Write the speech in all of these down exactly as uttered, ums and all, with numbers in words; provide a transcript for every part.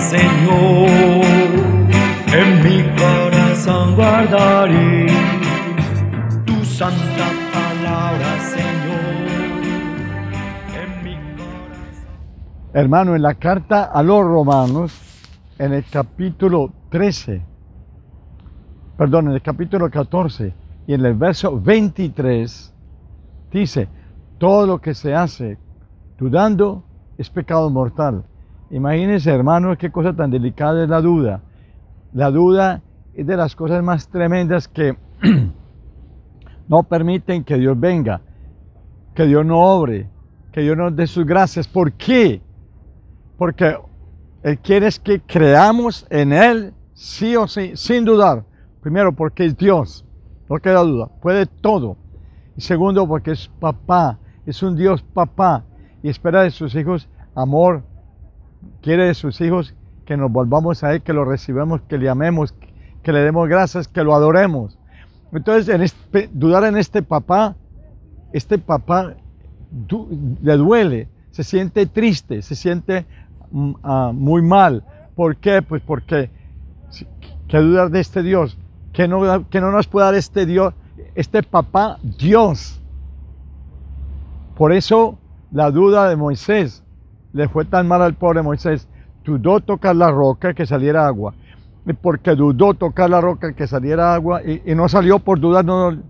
Señor, en mi corazón guardaré tu santa palabra, Señor, en mi corazón. Hermano, en la carta a los romanos, en el capítulo trece, perdón, en el capítulo catorce y en el verso veintitrés, dice, todo lo que se hace dudando es pecado mortal. Imagínense, hermanos, qué cosa tan delicada es la duda. La duda es de las cosas más tremendas que no permiten que Dios venga, que Dios no obre, que Dios nos dé sus gracias. ¿Por qué? Porque Él quiere es que creamos en Él sí o sí, sin dudar. Primero, porque es Dios, no queda duda, puede todo. Y segundo, porque es papá, es un Dios papá y espera de sus hijos amor. Quiere de sus hijos que nos volvamos a Él, que lo recibamos, que le amemos, que le demos gracias, que lo adoremos. Entonces, en este, dudar en este papá, este papá du, le duele, se siente triste, se siente uh, muy mal. ¿Por qué? Pues porque, ¿qué dudar de este Dios? ¿Qué no, qué no nos puede dar este Dios, este papá Dios? Por eso, la duda de Moisés. Le fue tan mal al pobre Moisés, dudó tocar la roca que saliera agua, porque dudó tocar la roca que saliera agua y, y no salió por dudar, no, no.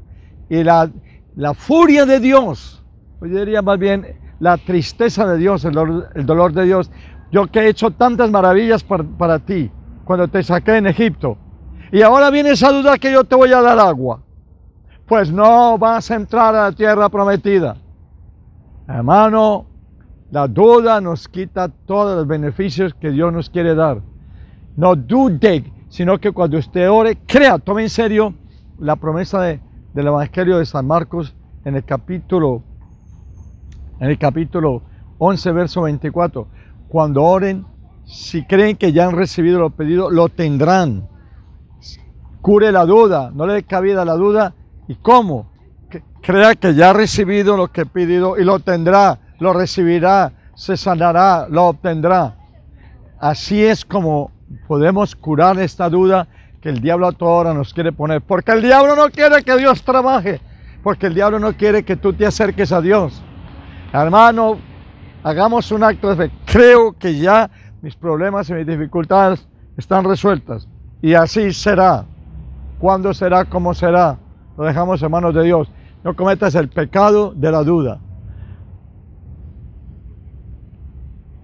Y la, la furia de Dios, yo diría más bien la tristeza de Dios, el dolor, el dolor de Dios. Yo que he hecho tantas maravillas para, para ti, cuando te saqué en Egipto, y ahora vienes a dudar que yo te voy a dar agua, pues no vas a entrar a la tierra prometida. Hermano, la duda nos quita todos los beneficios que Dios nos quiere dar. No dude, sino que cuando usted ore, crea, tome en serio la promesa de, del Evangelio de San Marcos en el capítulo, en el capítulo once, verso veinticuatro. Cuando oren, si creen que ya han recibido lo pedido, lo tendrán. Cure la duda, no le dé cabida a la duda. ¿Y cómo? Crea que ya ha recibido lo que ha pedido y lo tendrá. Lo recibirá, se sanará, lo obtendrá. Así es como podemos curar esta duda que el diablo a toda hora nos quiere poner. Porque el diablo no quiere que Dios trabaje. Porque el diablo no quiere que tú te acerques a Dios. Hermano, hagamos un acto de fe. Creo que ya mis problemas y mis dificultades están resueltas. Y así será. ¿Cuándo será? ¿Cómo será? Lo dejamos en manos de Dios. No cometas el pecado de la duda.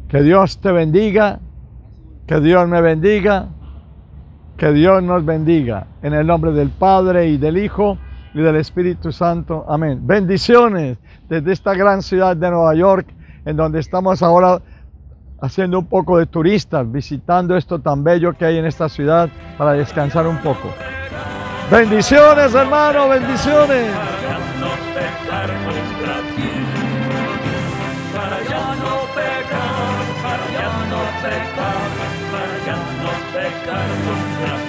Que Dios te bendiga, que Dios me bendiga, que Dios nos bendiga. En el nombre del Padre y del Hijo y del Espíritu Santo. Amén. Bendiciones desde esta gran ciudad de Nueva York, en donde estamos ahora haciendo un poco de turistas, visitando esto tan bello que hay en esta ciudad para descansar un poco. Bendiciones, hermano, bendiciones. Para ya no pecar, para ya no pecar contra ti.